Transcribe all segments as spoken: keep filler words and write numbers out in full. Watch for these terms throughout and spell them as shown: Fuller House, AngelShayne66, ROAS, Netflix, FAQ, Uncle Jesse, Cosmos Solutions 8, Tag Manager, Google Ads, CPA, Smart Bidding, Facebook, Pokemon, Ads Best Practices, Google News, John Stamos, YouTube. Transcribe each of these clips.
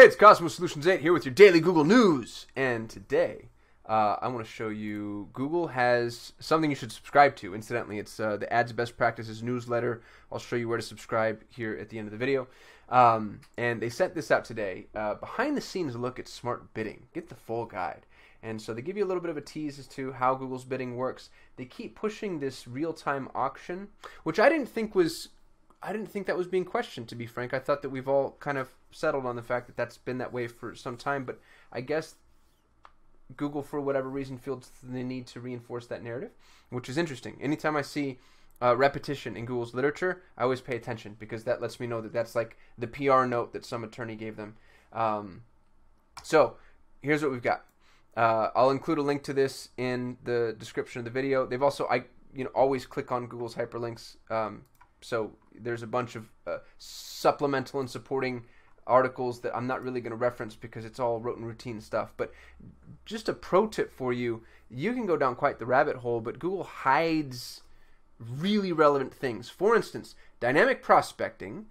Hey, it's Cosmos Solutions eight here with your daily Google News, and today uh, I want to show you Google has something you should subscribe to. Incidentally, it's uh, the Ads Best Practices newsletter. I'll show you where to subscribe here at the end of the video. Um, and they sent this out today, uh, behind the scenes look at Smart Bidding. Get the full guide. And so they give you a little bit of a tease as to how Google's bidding works. They keep pushing this real-time auction, which I didn't think was I didn't think that was being questioned, to be frank. I thought that we've all kind of settled on the fact that that's been that way for some time, but I guess Google, for whatever reason, feels the need to reinforce that narrative, which is interesting. Anytime I see uh, repetition in Google's literature, I always pay attention, because that lets me know that that's like the P R note that some attorney gave them. Um, so here's what we've got. Uh, I'll include a link to this in the description of the video. They've also, I you know, always click on Google's hyperlinks. Um, So there's a bunch of uh, supplemental and supporting articles that I'm not really going to reference because it's all rote and routine stuff. But just a pro tip for you, you can go down quite the rabbit hole, but Google hides really relevant things. For instance, dynamic prospecting,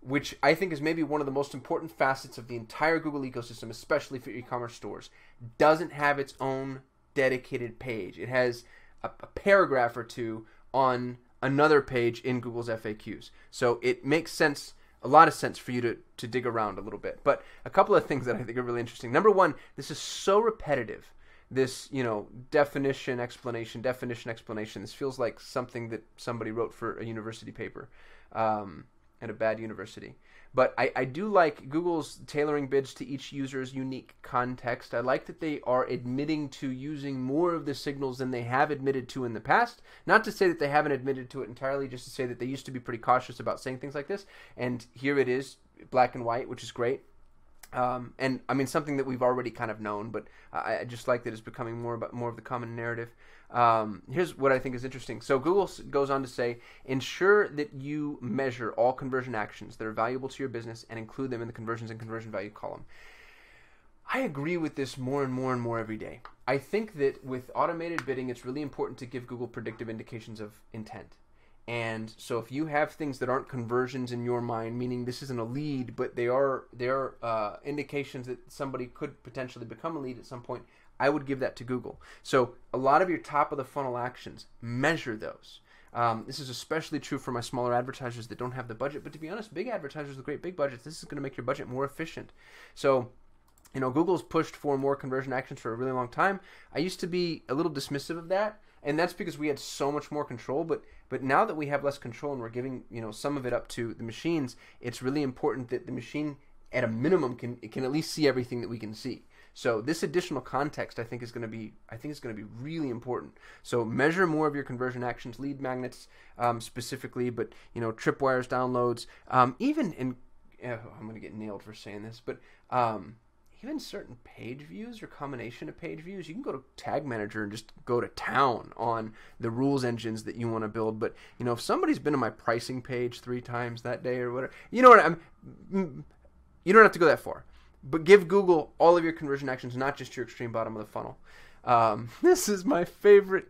which I think is maybe one of the most important facets of the entire Google ecosystem, especially for e-commerce stores, doesn't have its own dedicated page. It has a, a paragraph or two on another page in Google's F A Qs. So it makes sense, a lot of sense for you to, to dig around a little bit. But a couple of things that I think are really interesting. Number one, this is so repetitive. This, you know, definition, explanation, definition, explanation. This feels like something that somebody wrote for a university paper um, at a bad university. But I, I do like Google's tailoring bids to each user's unique context. I like that they are admitting to using more of the signals than they have admitted to in the past. Not to say that they haven't admitted to it entirely, just to say that they used to be pretty cautious about saying things like this. And here it is, black and white, which is great. Um, and I mean, something that we've already kind of known, but I, I just like that it's becoming more about more of the common narrative. Um, here's what I think is interesting. So Google goes on to say, ensure that you measure all conversion actions that are valuable to your business and include them in the conversions and conversion value column. I agree with this more and more and more every day. I think that with automated bidding, it's really important to give Google predictive indications of intent. And so if you have things that aren't conversions in your mind, meaning this isn't a lead, but they are, they are uh, indications that somebody could potentially become a lead at some point, I would give that to Google. So a lot of your top of the funnel actions, measure those. Um, this is especially true for my smaller advertisers that don't have the budget. But to be honest, big advertisers with great big budgets, this is going to make your budget more efficient. So, you know, Google's pushed for more conversion actions for a really long time. I used to be a little dismissive of that. And that's because we had so much more control, but but now that we have less control and we're giving, you know, some of it up to the machines, it's really important that the machine, at a minimum, can it can at least see everything that we can see. So this additional context, I think, is going to be I think is going to be really important. So measure more of your conversion actions, lead magnets um, specifically, but you know, tripwires, downloads, um, even in oh, I'm going to get nailed for saying this, but. Um, Even certain page views or combination of page views, you can go to Tag Manager and just go to town on the rules engines that you want to build. But you know, if somebody's been on my pricing page three times that day or whatever, you know what I'm. You don't have to go that far, but give Google all of your conversion actions, not just your extreme bottom of the funnel. Um, this is my favorite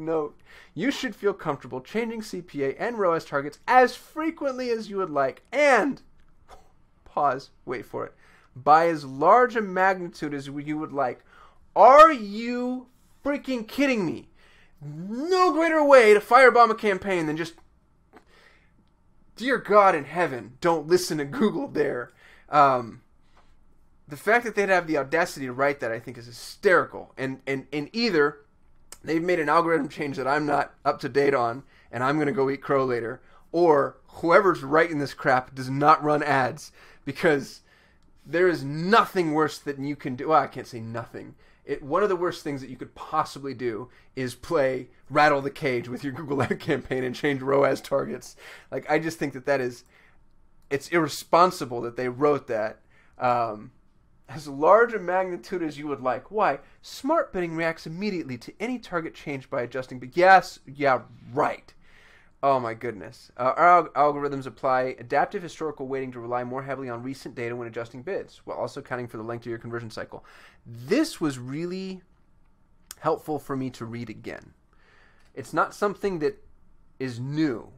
note. You should feel comfortable changing C P A and R O A S targets as frequently as you would like, and pause. Wait for it. By as large a magnitude as you would like. Are you freaking kidding me? No greater way to firebomb a campaign than just, dear God in heaven, don't listen to Google there. Um, the fact that they'd have the audacity to write that, I think, is hysterical. And, and, and either they've made an algorithm change that I'm not up to date on, and I'm going to go eat crow later, or whoever's writing this crap does not run ads, because there is nothing worse that you can do. Well, I can't say nothing. It, one of the worst things that you could possibly do is play rattle the cage with your Google ad campaign and change R O A S targets. Like, I just think that that is, it's irresponsible that they wrote that. Um, as large a magnitude as you would like. Why? Smart bidding reacts immediately to any target change by adjusting. But yes, yeah, right. Oh my goodness. Uh, our algorithms apply adaptive historical weighting to rely more heavily on recent data when adjusting bids, while also accounting for the length of your conversion cycle. This was really helpful for me to read again. It's not something that is new,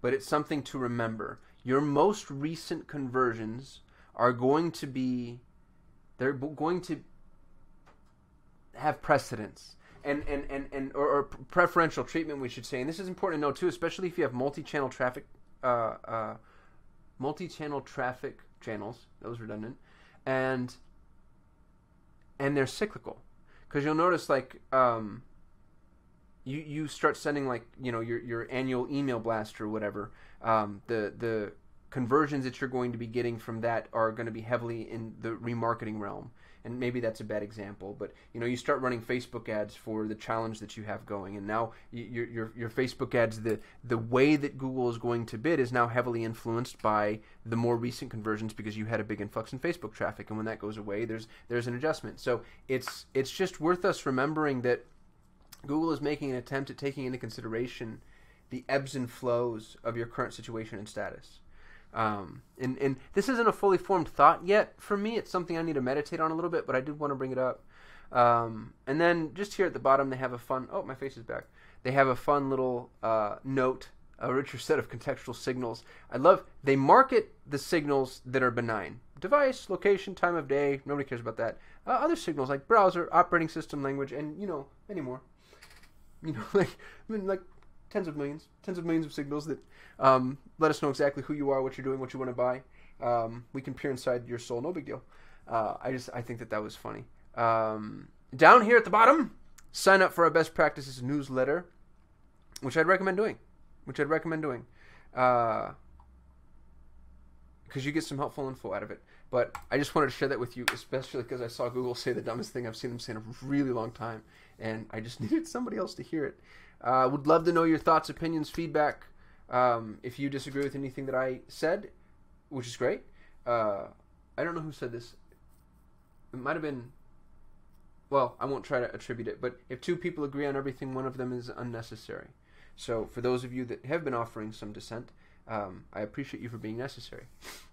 but it's something to remember. Your most recent conversions are going to be, they're going to have precedence and, and, and, and or, or preferential treatment, we should say. And this is important to know too, especially if you have multi-channel traffic, uh, uh, multi-channel traffic channels, that was redundant, and, and they're cyclical. Because you'll notice, like, um, you, you start sending, like, you know, your, your annual email blast or whatever, um, the, the conversions that you're going to be getting from that are going to be heavily in the remarketing realm. And maybe that's a bad example, but, you know, you start running Facebook ads for the challenge that you have going, and now your, your, your Facebook ads, the, the way that Google is going to bid is now heavily influenced by the more recent conversions because you had a big influx in Facebook traffic, and when that goes away, there's, there's an adjustment. So it's, it's just worth us remembering that Google is making an attempt at taking into consideration the ebbs and flows of your current situation and status. Um, and, and this isn't a fully formed thought yet for me. It's something I need to meditate on a little bit, but I did want to bring it up. Um, and then just here at the bottom, they have a fun, oh, my face is back. They have a fun little uh, note, a richer set of contextual signals. I love, they market the signals that are benign. Device, location, time of day, nobody cares about that. Uh, other signals like browser, operating system, language, and, you know, many more. You know, like, I mean, like, tens of millions, tens of millions of signals that um, let us know exactly who you are, what you're doing, what you want to buy. Um, we can peer inside your soul, no big deal. Uh, I just, I think that that was funny. Um, down here at the bottom, sign up for our Best Practices newsletter, which I'd recommend doing, which I'd recommend doing. Uh, because you get some helpful info out of it. But I just wanted to share that with you, especially because I saw Google say the dumbest thing I've seen them say in a really long time, and I just needed somebody else to hear it. I uh, would love to know your thoughts, opinions, feedback. Um, if you disagree with anything that I said, which is great. Uh, I don't know who said this. It might have been, well, I won't try to attribute it, but if two people agree on everything, one of them is unnecessary. So for those of you that have been offering some dissent, um, I appreciate you for being necessary.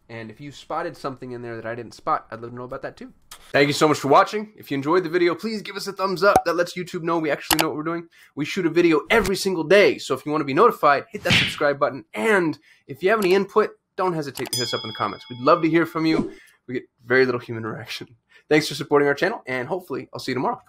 And if you spotted something in there that I didn't spot, I'd love to know about that too. Thank you so much for watching. If you enjoyed the video, please give us a thumbs up. That lets YouTube know we actually know what we're doing. We shoot a video every single day. So if you want to be notified, hit that subscribe button. And if you have any input, don't hesitate to hit us up in the comments. We'd love to hear from you. We get very little human interaction. Thanks for supporting our channel, and hopefully I'll see you tomorrow.